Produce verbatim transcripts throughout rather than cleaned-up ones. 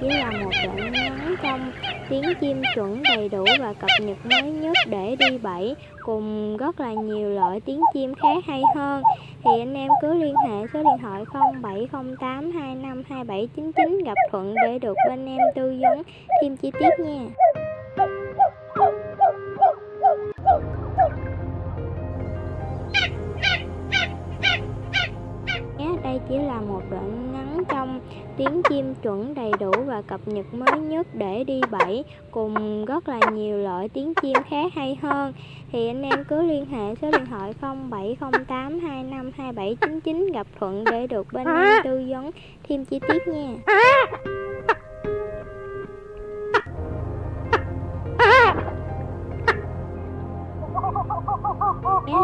chỉ là một đoạn ngắn trong tiếng chim chuẩn đầy đủ và cập nhật mới nhất để đi bẫy cùng rất là nhiều loại tiếng chim khác hay hơn. Thì anh em cứ liên hệ số điện thoại không bảy không tám hai năm hai bảy chín chín gặp Thuận để được bên em tư vấn thêm chi tiết nha. Đây chỉ là một đoạn ngắn trong tiếng chim chuẩn đầy đủ và cập nhật mới nhất để đi bẫy cùng rất là nhiều loại tiếng chim khác hay hơn. Thì anh em cứ liên hệ số điện thoại không bảy không tám hai năm hai bảy chín chín gặp Thuận để được bên em tư vấn thêm chi tiết nha.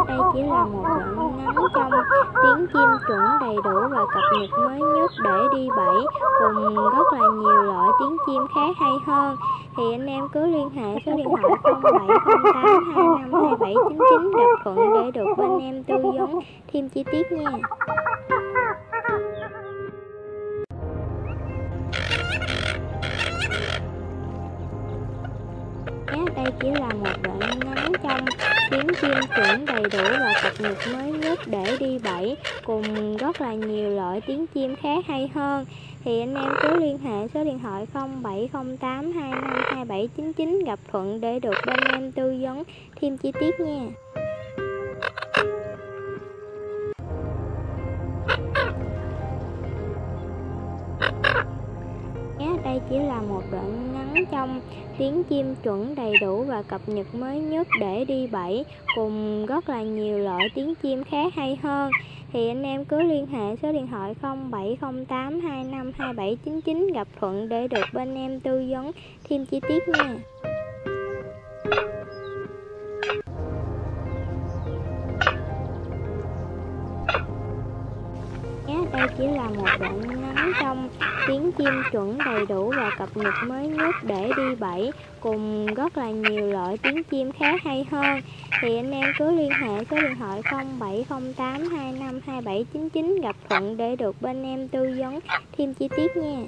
Đây chỉ là một đoạn ngắn trong tiếng chim chuẩn đầy đủ và cập nhật mới nhất để đi bẫy cùng rất là nhiều loại tiếng chim khác hay hơn. Thì anh em cứ liên hệ số điện thoại không bảy không tám hai năm hai bảy chín chín gặp Thuận để được bên em tư vấn thêm chi tiết nha. Đây chỉ là một đoạn ngắn trong tiếng chim chuẩn đầy đủ và cập nhật mới nhất để đi bẫy cùng rất là nhiều loại tiếng chim khác hay hơn. Thì anh em cứ liên hệ số điện thoại không bảy không tám hai năm hai bảy chín chín gặp Thuận để được bên em tư vấn thêm chi tiết nha. Đây chỉ là một đoạn ngắn trong tiếng chim chuẩn đầy đủ và cập nhật mới nhất để đi bẫy cùng rất là nhiều loại tiếng chim khác hay hơn. Thì anh em cứ liên hệ số điện thoại không bảy không tám hai năm hai bảy chín chín gặp Thuận để được bên em tư vấn thêm chi tiết nha. Đây chỉ là một đoạn ngắn trong tiếng chim chuẩn đầy đủ và cập nhật mới nhất để đi bẫy cùng rất là nhiều loại tiếng chim khác hay hơn. Thì anh em cứ liên hệ số điện thoại không bảy không tám hai năm hai bảy chín chín gặp Thuận để được bên em tư vấn thêm chi tiết nha.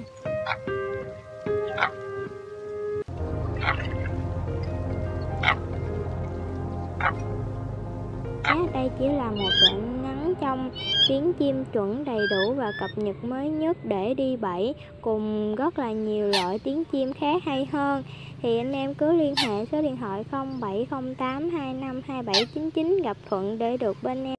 Đây chỉ là một đoạn ngắn trong tiếng chim chuẩn đầy đủ và cập nhật mới nhất để đi bẫy cùng rất là nhiều loại tiếng chim khác hay hơn. Thì anh em cứ liên hệ số điện thoại không bảy không tám hai năm hai bảy chín chín gặp Thuận để được bên em